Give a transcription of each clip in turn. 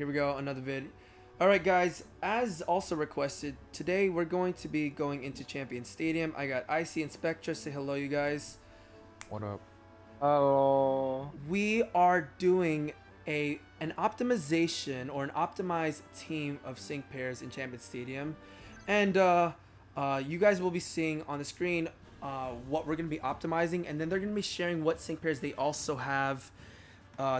here we go, another vid. Alright guys, as also requested, today we're going to be going into Champion Stadium. I got Icy and Spectra, say hello you guys. What up? Hello. We are doing an optimization or an optimized team of sync pairs in Champion Stadium. And you guys will be seeing on the screen what we're going to be optimizing, and then they're going to be sharing what sync pairs they also have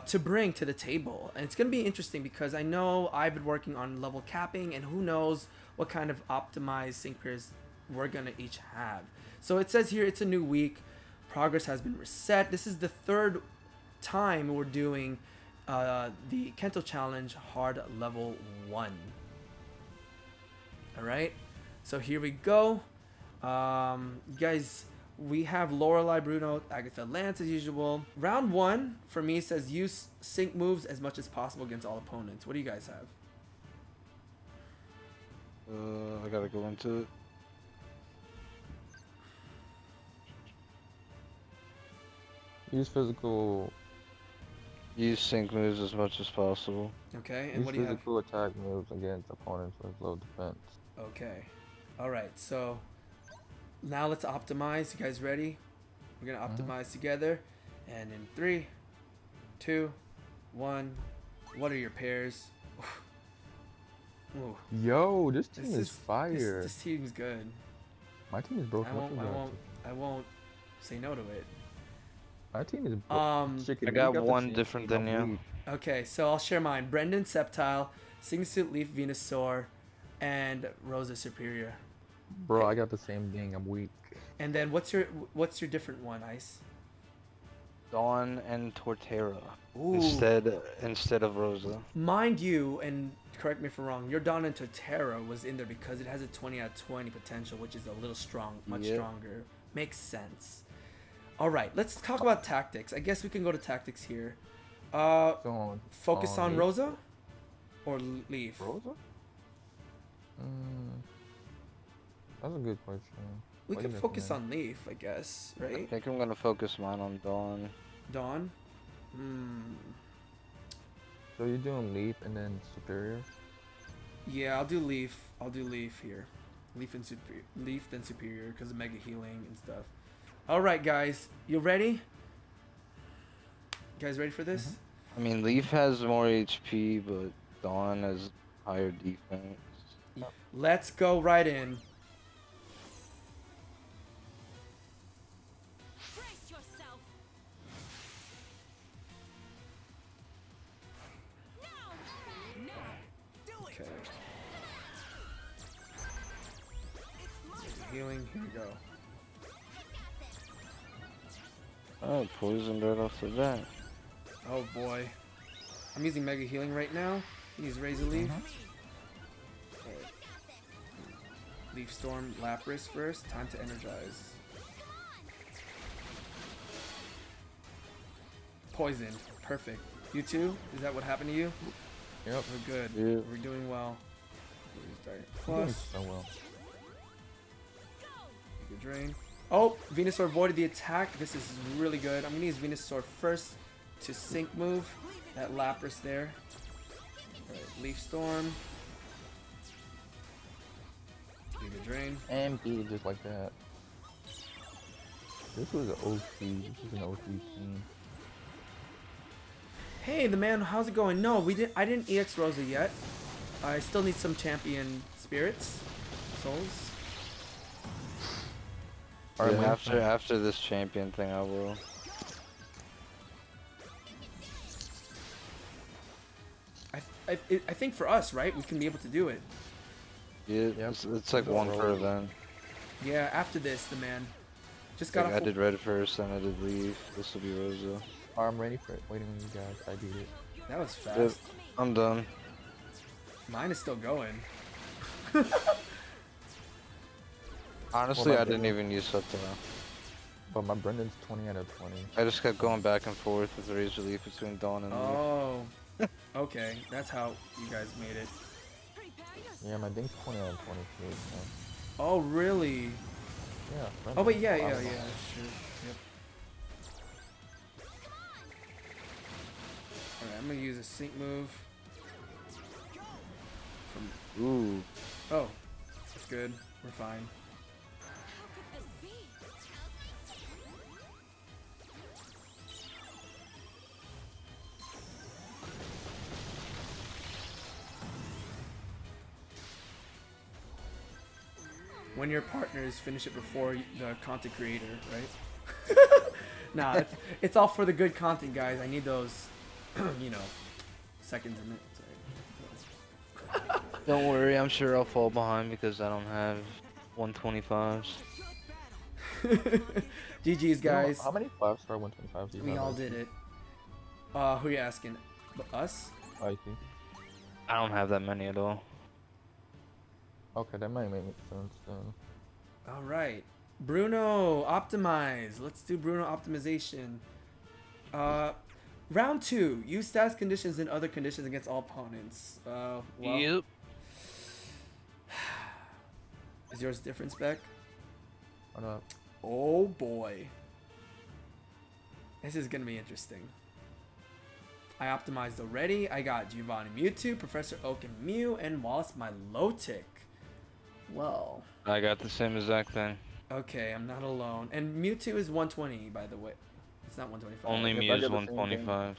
to bring to the table. And it's going to be interesting because I know I've been working on level capping, and who knows what kind of optimized sync pairs we're going to each have. So it says here it's a new week. Progress has been reset. This is the third time we're doing the Kento Challenge hard level 1. Alright, so here we go. Guys, we have Lorelei, Bruno, Agatha, Lance as usual. Round 1 for me says use sync moves as much as possible against all opponents. What do you guys have? I gotta go into it. Use physical... Use sync moves as much as possible. Okay, and what do you have? Use physical attack moves against opponents with low defense. Okay. Alright, so... now let's optimize. You guys ready? We're gonna optimize together. And in 3, 2, 1. What are your pairs? Ooh. Yo, this team is fire. This team is good. My team is broken. I won't say no to it. My team is broken. I got one different than you. Okay, so I'll share mine. Brendan Sceptile, Singsuit Leaf Venusaur, and Rosa Superior. Bro, I got the same thing. I'm weak. And then what's your different one, Ice? Dawn and Torterra. Ooh. Instead of Rosa. Mind you, and correct me if I'm wrong, your Dawn and Torterra was in there because it has a 20 out of 20 potential, which is a little much stronger. Makes sense. All right, let's talk about tactics. I guess we can go to tactics here. Focus on Rosa or Leaf? Rosa? That's a good question. We can focus on Leaf, I guess, right? I think I'm gonna focus mine on Dawn. Dawn? Hmm. So you're doing Leaf and then Superior? Yeah, I'll do Leaf. I'll do Leaf here. Leaf and Superior. Leaf then Superior because of Mega Healing and stuff. All right, guys, you ready? You guys ready for this? I mean, Leaf has more HP, but Dawn has higher defense. Let's go right in. Healing, here we go. Oh, poisoned right off the bat. Oh boy. I'm using Mega Healing right now. Use Razor Leaf. Leaf Storm Lapras first. Time to energize. Poisoned. Perfect. You too? Is that what happened to you? Yep. We're good. Yeah. We're doing well. Plus. Oh well. Drain. Oh, Venusaur avoided the attack. This is really good. I'm gonna use Venusaur first to sync move that Lapras there. Right, Leaf Storm. Bigger drain. And beat it just like that. This was an OC. This is an OC team. Hey, the man. How's it going? No, we didn't. I didn't EX Rosa yet. I still need some champion spirits, souls. Yeah, after this champion thing, I will. I think for us, right? We can be able to do it. Yeah, it's like one per event. Yeah, after this, the man just got. I did Red first, and I did Leaf. This will be Rosa. Oh, I'm ready for it. Waiting on you guys. I did it. That was fast. Yep, I'm done. Mine is still going. Honestly, I didn't even use up there. But my Brendan's 20 out of 20. I just kept going back and forth with the Razor Leaf between Dawn and Leaf. Oh, okay. That's how you guys made it. Yeah, my thing's 20 out of 20. Man. Oh, really? Yeah. Brendan. Oh, but yeah, that's true. Yep. Alright, I'm gonna use a sync move. from... Ooh. Oh. It's good. We're fine. When your partners finish it before the content creator, right? Nah, it's all for the good content, guys. I need those, you know, seconds and minutes. Right? Don't worry, I'm sure I'll fall behind because I don't have 125s. GG's, guys. How many 5-star 125s do you have? We all did it. Who are you asking? Us? I think. I don't have that many at all. Okay, that might make sense then. Alright. Bruno, optimize. Let's do Bruno optimization. Round 2. Use status conditions and other conditions against all opponents. Well, yep. Is yours different, Spec? Or not? Oh boy. This is going to be interesting. I optimized already. I got Giovanni Mewtwo, Professor Oak and Mew, and Wallace Milotic. Whoa. I got the same exact thing. Okay, I'm not alone. And Mewtwo is 120, by the way. It's not 125. Only Mew is 125.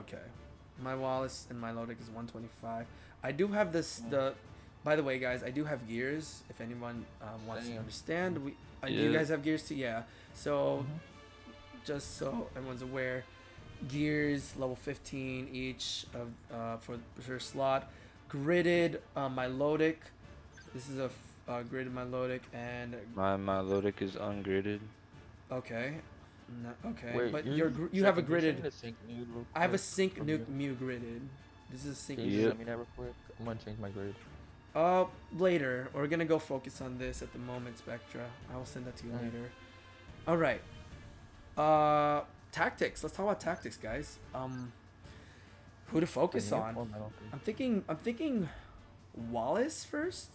Okay. My Wallace and Milotic is 125. I do have this... By the way, guys, I do have gears. If anyone wants to understand. Do you guys have gears too? Yeah. So, just so everyone's aware, gears, level 15 each of for her slot. Gridded Milotic. This is a gridded Milotic, and my Milotic is ungridded. Okay, no, okay. Wait, but you have a gridded. I have a sync nuke Mew gridded. This is a sync. Can you send me that real quick? I'm gonna change my grade. Later. We're gonna go focus on this at the moment, Spectra. I will send that to you later. All right. Tactics. Let's talk about tactics, guys. Who to focus on? I'm thinking Wallace first.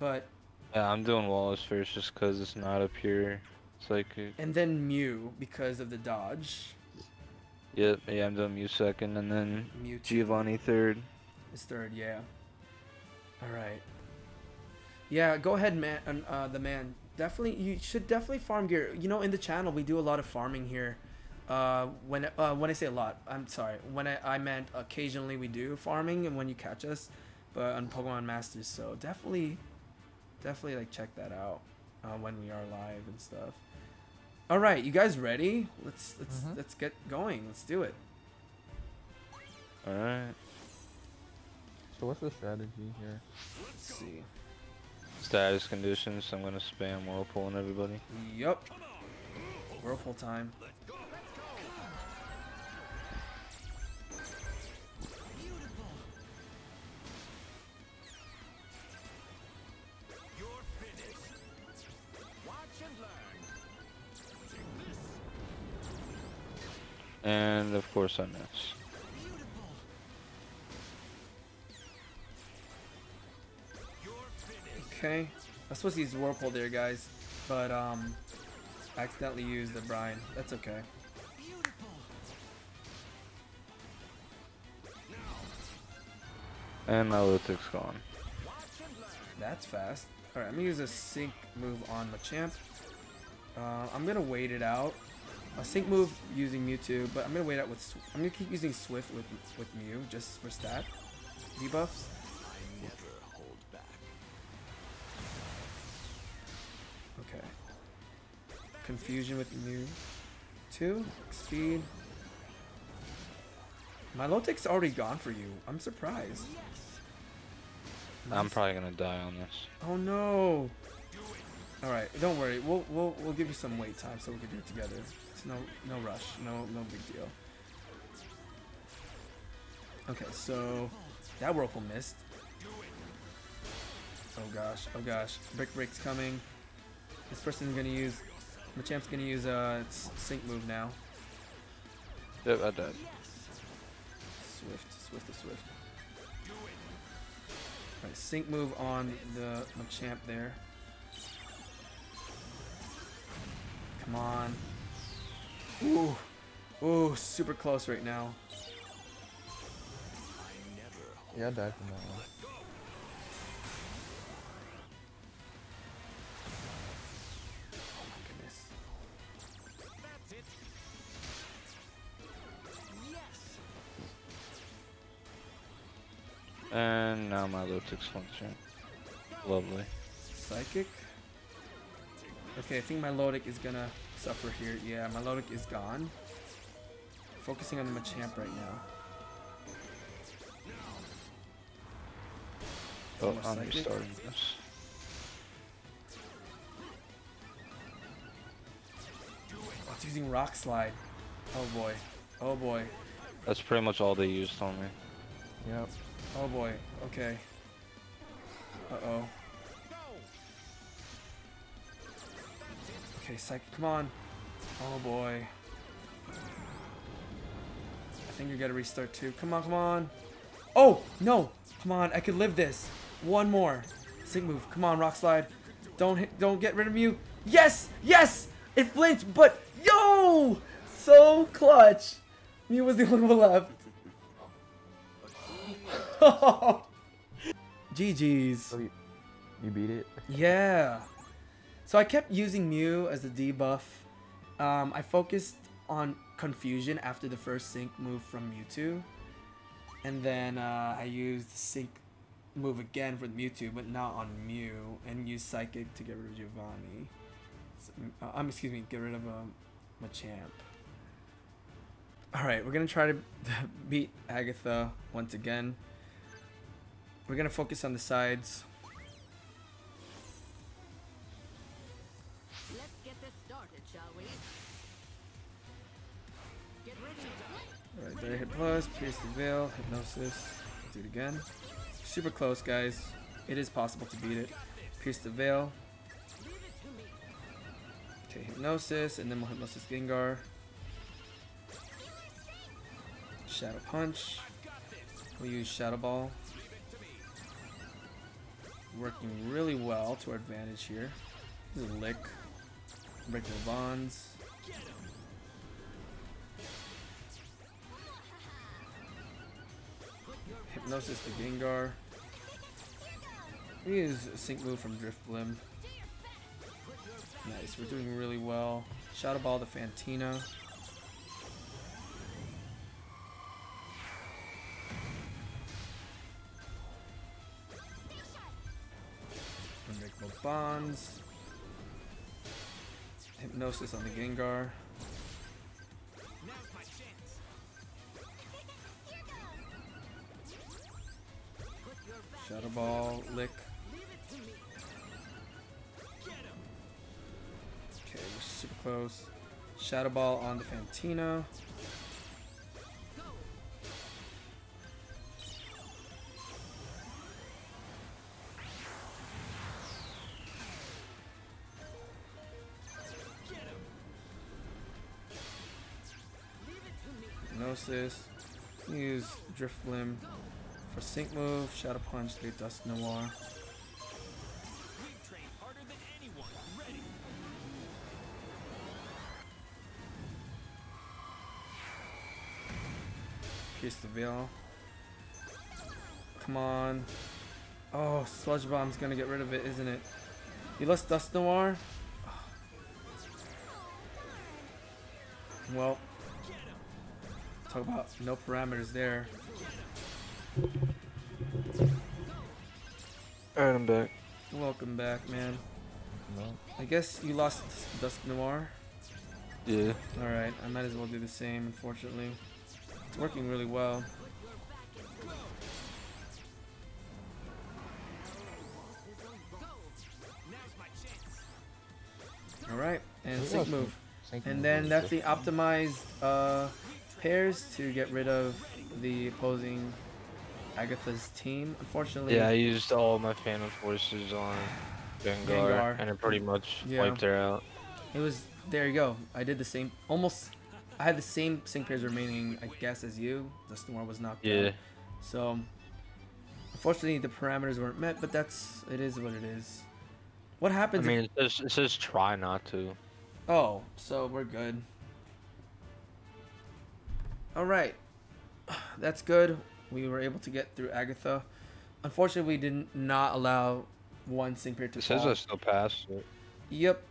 But yeah, I'm doing Wallace first just because it's not a pure psychic. And then Mew because of the dodge. Yep, yeah, I'm doing Mew second, and then Mewtwo. Giovanni third. It's third, yeah. All right. Yeah, go ahead, man. The man. Definitely, you should definitely farm gear. You know, in the channel we do a lot of farming here. When I say a lot, I'm sorry. When I meant occasionally we do farming, and when you catch us, but on Pokemon Masters, so definitely like check that out when we are live and stuff. All right, you guys ready? Let's get going. Let's do it. All right. So what's the strategy here? Let's see. Status conditions. I'm gonna spam Whirlpool on everybody. Yup. Whirlpool time. And of course I miss. Okay, I was supposed to use Whirlpool there, guys, but I accidentally used the brine. That's okay. And Milotic's gone. That's fast. All right, I'm gonna use a sync move on Machamp. I'm gonna wait it out. A sync move using Mewtwo, but I'm gonna wait out with. I'm gonna keep using Swift with Mew just for stat debuffs. I never hold back. Okay. Confusion with Mew. Two speed. Milotic's already gone for you. I'm surprised. I'm probably gonna die on this. Oh no. All right, don't worry. We'll give you some wait time so we can do it together. It's no rush, no big deal. Okay, so that Whirlpool missed. Oh gosh, Brick's coming. This person's gonna use. Machamp's gonna use its sync move now. Yep, I died. Swift. All right, sync move on the Machamp there. Come on. Ooh, super close right now. Yeah, I died from that one. And now my Milotic's functioning. Lovely. Psychic? Okay, I think my Milotic is gonna suffer here. Yeah, my Milotic is gone. Focusing on the Machamp right now. Oh, I'm restarting this. Oh, it's using Rock Slide. Oh boy. Oh boy. That's pretty much all they used on me. Yep. Oh boy. Okay. Uh-oh. Okay, Psychic, come on. Oh boy. I think you gotta restart too. Come on, come on. Oh, no. Come on, I could live this. One more. Sync move. Come on, Rock Slide. Don't hit, don't get rid of Mew. Yes! Yes! It flinched, but yo! So clutch. Mew was the only one left. GG's. You beat it? Yeah. So I kept using Mew as a debuff. I focused on Confusion after the first sync move from Mewtwo. And then I used sync move again for Mewtwo, but not on Mew, and used Psychic to get rid of Giovanni. So, excuse me, get rid of Machamp. Alright, we're going to try to beat Agatha once again. We're going to focus on the sides. Let's get this started, shall we? Get ready. Alright, there, hit plus, pierce the veil, hypnosis. Do it again. Super close, guys. It is possible to beat it. Pierce the veil. Okay, hypnosis, and then we'll hypnosis Gengar. Shadow Punch. We'll use Shadow Ball. Working really well to our advantage here. This is a lick. Break the bonds. Hypnosis to Gengar. We use a sync move from Drifblim. Nice, we're doing really well. Shadow Ball to Fantina. Bonds. Hypnosis on the Gengar. Now's my chance. Shadow Ball, lick. Okay, we're super close. Shadow Ball on the Fantina. Use Drifblim for sync move, Shadow Punch through Dusknoir. Pierce the veil. Come on. Oh, Sludge Bomb's gonna get rid of it, isn't it? You lost Dusknoir? Well. Talk about no parameters there. Alright, I'm back. Welcome back, man. No. I guess you lost Dusknoir? Yeah. Alright, I might as well do the same, unfortunately. It's working really well. Alright, and sync move. And then that's the optimized pairs to get rid of the opposing Agatha's team. Unfortunately, yeah, I used all my Phantom Forces on Gengar, and it pretty much wiped her out. It was there. You go. I did the same. Almost, I had the same sync pairs remaining, I guess, as you. The storm was knocked out. Yeah. So, unfortunately, the parameters weren't met. But that's it. Is what it is. What happens? I mean, it says try not to. Oh, so we're good. Alright, that's good. We were able to get through Agatha. Unfortunately, we did not allow one sync pair to fall. It says I still passed it. Yep.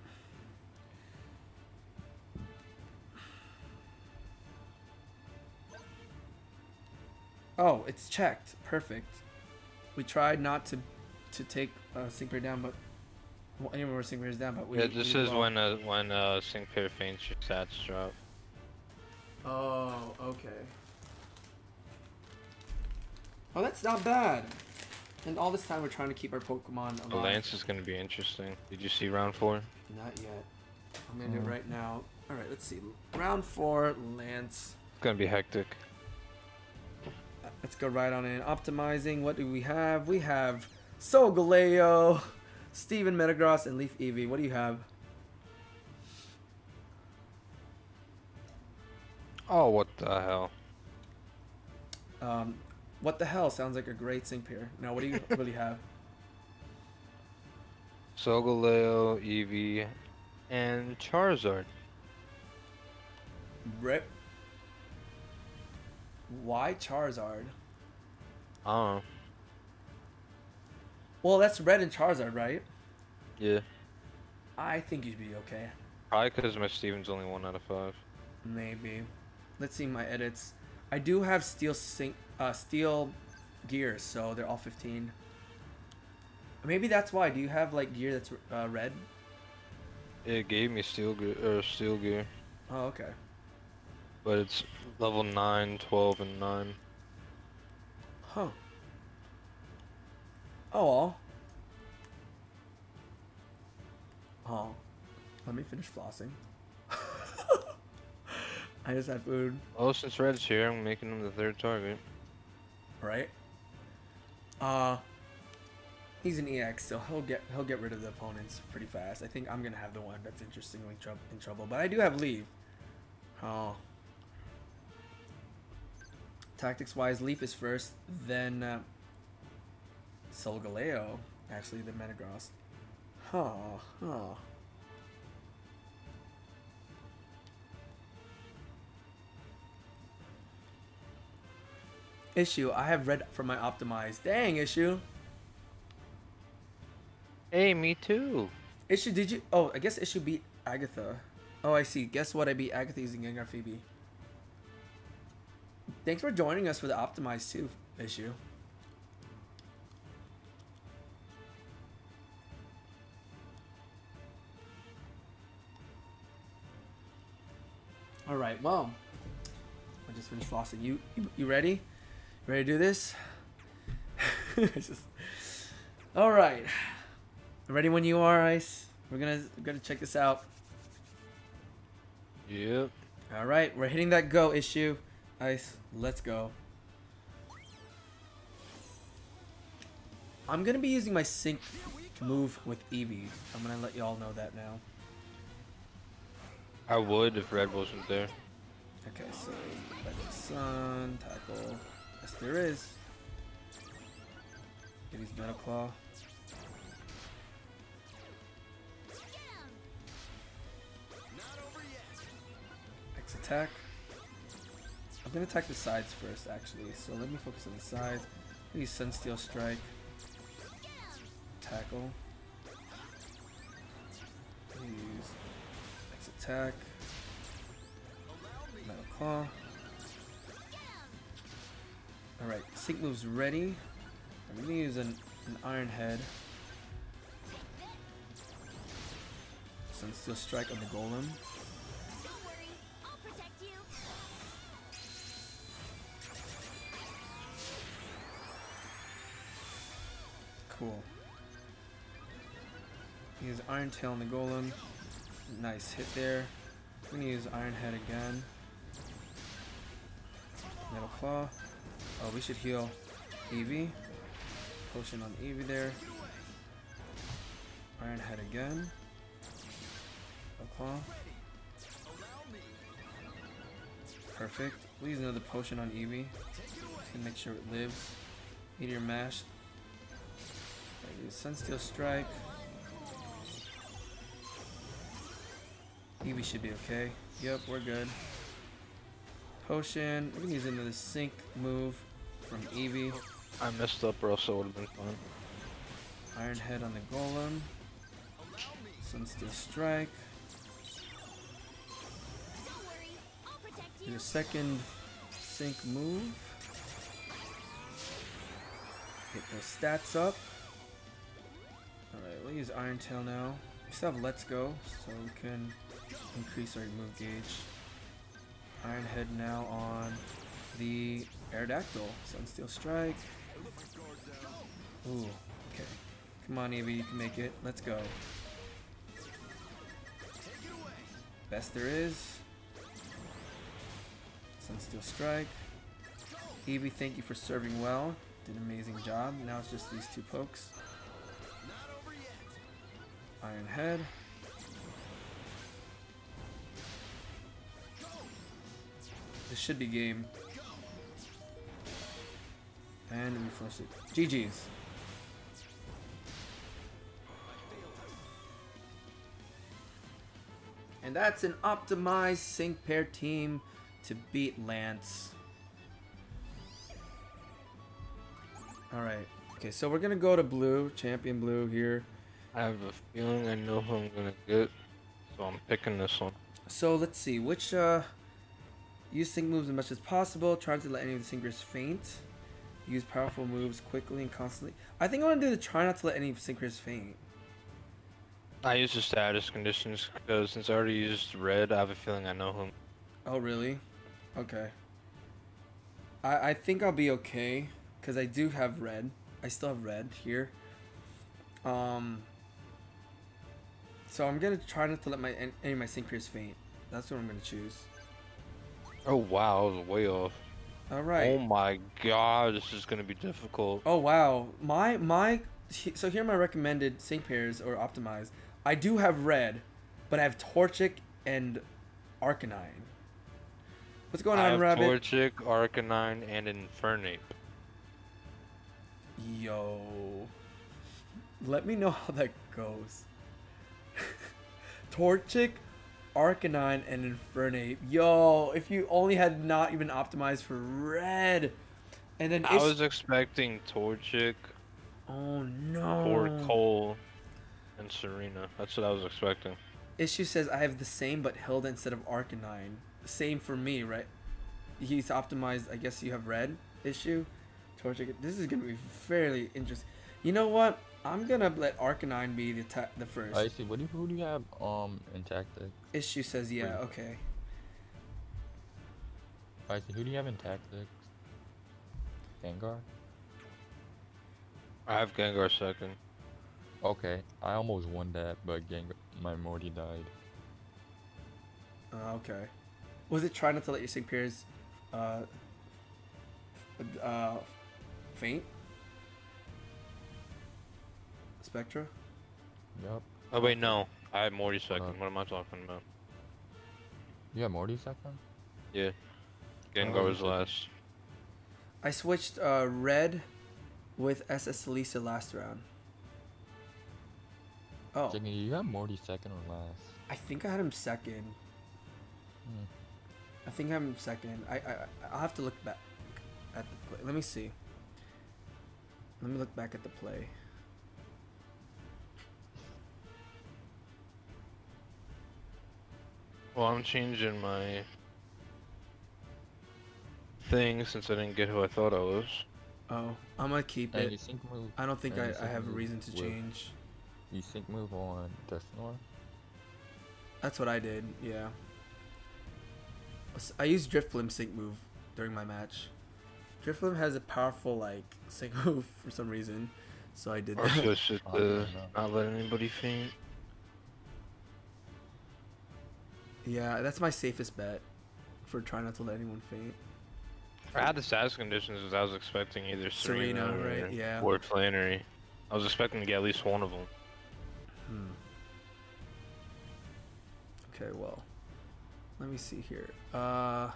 Oh, it's checked. Perfect. We tried not to take sync pair down, but well, anyone where sync pair is down, but we. Yeah, this is when sync pair faints, your stats drop. Oh, okay. Oh, that's not bad. And all this time we're trying to keep our Pokemon alive. Lance is going to be interesting. Did you see round 4? Not yet. I'm going to do it right now. All right, let's see. Round 4, Lance. It's going to be hectic. Let's go right on in. Optimizing. What do we have? We have Solgaleo, Steven Metagross, and Leaf Eevee. What do you have? Oh, what the hell? What the hell sounds like a great sync pair. Now, what do you really have? Solgaleo, Eevee, and Charizard. Rip. Why Charizard? Oh. Well, that's Red and Charizard, right? Yeah. I think you'd be okay. Probably because my Steven's only 1 out of 5. Maybe. Let's see my edits. I do have steel gears, so they're all 15. Maybe that's why. Do you have like gear that's red? It gave me steel gear. Oh, okay. But it's level 9, 12, and 9. Huh. Oh, well. Oh. Let me finish flossing. I just had food. Oh, since Red's here, I'm making him the 3rd target. Right. He's an EX, so he'll get rid of the opponents pretty fast. I think I'm gonna have the one that's interestingly in trouble, but I do have Leaf. Oh. Tactics-wise, Leaf is first, then Solgaleo, actually, then Metagross. Oh, oh. Issue, I have Red for my optimized. Dang, Issue. Hey, me too. Issue, did you? Oh, I guess Issue beat Agatha. Oh, I see. Guess what? I beat Agatha using Gengar Phoebe. Thanks for joining us for the optimized too, Issue. All right. Well, I just finished flossing. You ready? Ready to do this? Just... All right. Ready when you are, Ice. We're gonna check this out. Yep. All right, we're hitting that go, Issue. Ice, let's go. I'm gonna be using my sync move with Eevee. I'm gonna let y'all know that now. I would if Red wasn't there. Okay, so Sun tackle. Yes, there is. Get his Metal Claw. X attack. I'm gonna attack the sides first, actually. So let me focus on the sides. Use Sun Steel Strike. Tackle. Use X attack. Metal Claw. Alright, sync move's ready. I'm gonna use an Iron Head. Sun Steel Strike on the Golem. Don't worry, I'll protect you. Cool. I'm gonna use Iron Tail on the Golem. Nice hit there. I'm gonna use Iron Head again. Metal Claw. Oh, we should heal Eevee. Potion on Eevee there. Iron Head again. Claw. Perfect. We'll use another potion on Eevee. Just to make sure it lives. Meteor Mash. I'll use Sunsteel Strike. Eevee should be okay. Yep, we're good. Potion. We're gonna use another sync move from Eevee. I messed up, Rosa would have been fun. Iron Head on the Golem. Sunsteel Strike. Your second sync move. Get those stats up. Alright, we'll use Iron Tail now. We still have Let's Go, so we can increase our move gauge. Iron Head now on the Aerodactyl. Sunsteel Strike. Ooh, okay. Come on, Eevee, you can make it. Let's go. Best there is. Sunsteel Strike. Eevee, thank you for serving well. Did an amazing job. Now it's just these two pokes. Iron Head. This should be game. And we flush it. GG's. And that's an optimized sync pair team to beat Lance. Alright. Okay, so we're gonna go to blue, champion blue here. I have a feeling I know who I'm gonna get, so I'm picking this one. So let's see, which use sync moves as much as possible, try not to let any of the syncers faint. Use powerful moves quickly and constantly. I think I wanna do the try not to let any syncers faint. I use the status conditions because since I already used red, I have a feeling I know him. Oh really? Okay. I think I'll be okay. Because I do have red. I still have red here. So I'm going to try not to let my any of my syncers faint. That's what I'm going to choose. Oh, wow. I was way off. All right. Oh, my God. This is going to be difficult. Oh, wow. So here are my recommended sync pairs or optimized. I do have red, but I have Torchic and Arcanine. What's going on, Rabbit? I have Torchic, Arcanine, and Infernape. Yo, let me know how that goes. Torchic, Arcanine, and Infernape. Yo, if you only had not even optimized for red, and then I was expecting Torchic. Oh no. Or Cole and Serena. That's what I was expecting. Issue says I have the same but Hilda instead of Arcanine. Same for me, right? He's optimized. I guess you have red. Issue. Torchic. This is gonna be fairly interesting. You know what? I'm gonna let Arcanine be the first. I see. Who do you have in tactics? Issue says yeah. Okay. I see. Who do you have in tactics? Gengar. I have Gengar second. Okay. I almost won that, but Gengar, my Morty died. Okay. Was it trying not to let your sync pairs, faint? Spectra? Yep. Oh wait, no. I have Morty second. What am I talking about? You have Morty second? Yeah. Gengar was last. I switched red with SS Lisa last round. Oh. Jiggy, you have Morty second or last? I think I had him second. Hmm. I think I have him second. I'll have to look back at the play. Let me see. Let me look back at the play. Well, I'm changing my thing since I didn't get who I thought I was. Oh, I'm gonna keep and it. I don't think I have a reason to change. You sync move on Dusknoir? That's what I did, yeah. I used Drifblim sync move during my match. Drifblim has a powerful, like, sync move for some reason, so I did that. Or just not let anybody faint. Yeah, that's my safest bet for trying not to let anyone faint. I had the status conditions as I was expecting either Serena right? Yeah. Or Flannery. I was expecting to get at least one of them. Okay, well, let me see here. I'm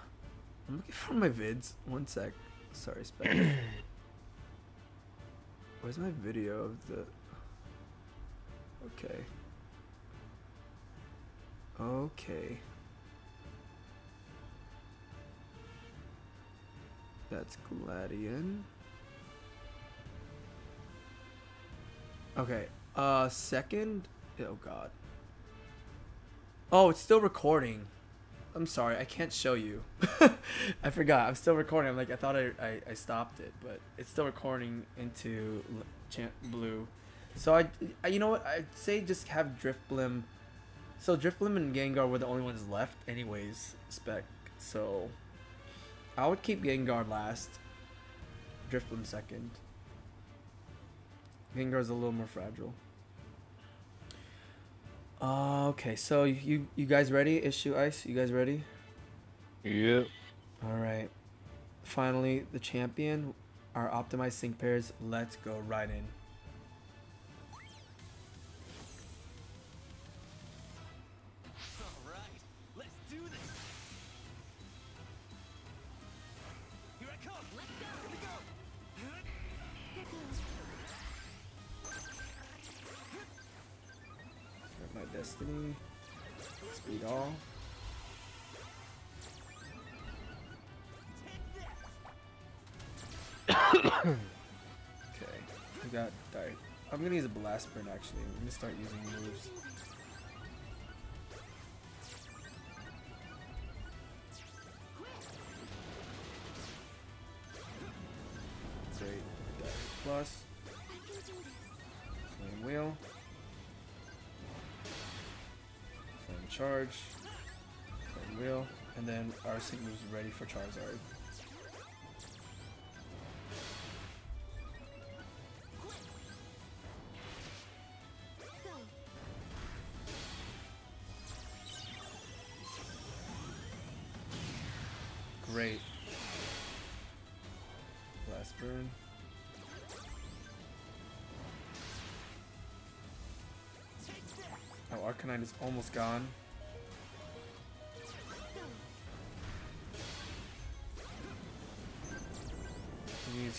looking for my vids. One sec. Sorry, Spectre. Where's my video of the... Okay. Okay. That's Gladian. Okay. Second? Oh, God. Oh, it's still recording. I'm sorry, I can't show you. I forgot. I'm still recording. I'm like, I thought I stopped it, but it's still recording into blue. So I you know what? I'd say just have Drifblim. So Drifblim and Gengar were the only ones left, anyways. Spec. So I would keep Gengar last, Drifblim second. Gengar's a little more fragile. Okay, so you guys ready? Issue Ice, you guys ready? Yep. All right. Finally, the champion, our optimized sync pairs. Let's go right in. All right, let's do this. Here I come. Let's go. Here we go. My destiny. Speed all. Okay. We got died. I'm gonna use a blast sprint actually. I'm gonna start using moves. Great. Dive plus. Flame wheel. Charge, and wheel, and then our signal is ready for Charizard. Great. Blast burn. Oh, Arcanine is almost gone.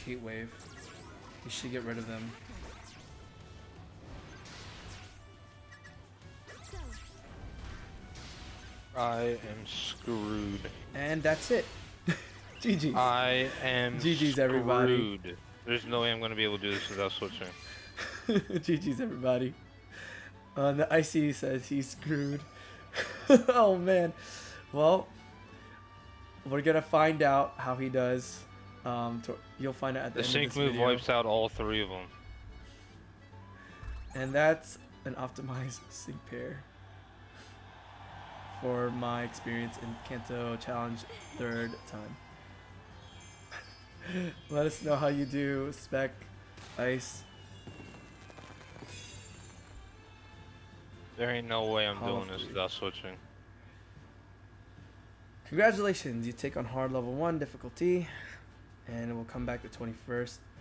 Heat wave. We should get rid of them. I am screwed. And that's it. GG's. I am GG's, everybody. Screwed. There's no way I'm going to be able to do this without switching. GG's, everybody. The Icy says he's screwed. Oh, man. Well, we're going to find out how he does. You'll find out at the end of this video. The sync move wipes out all three of them. And that's an optimized sync pair for my experience in Kanto Challenge 3rd time. Let us know how you do, Spec, Ice. There ain't no way I'm doing this without switching. Congratulations, you take on hard level 1 difficulty. And it will come back the 21st.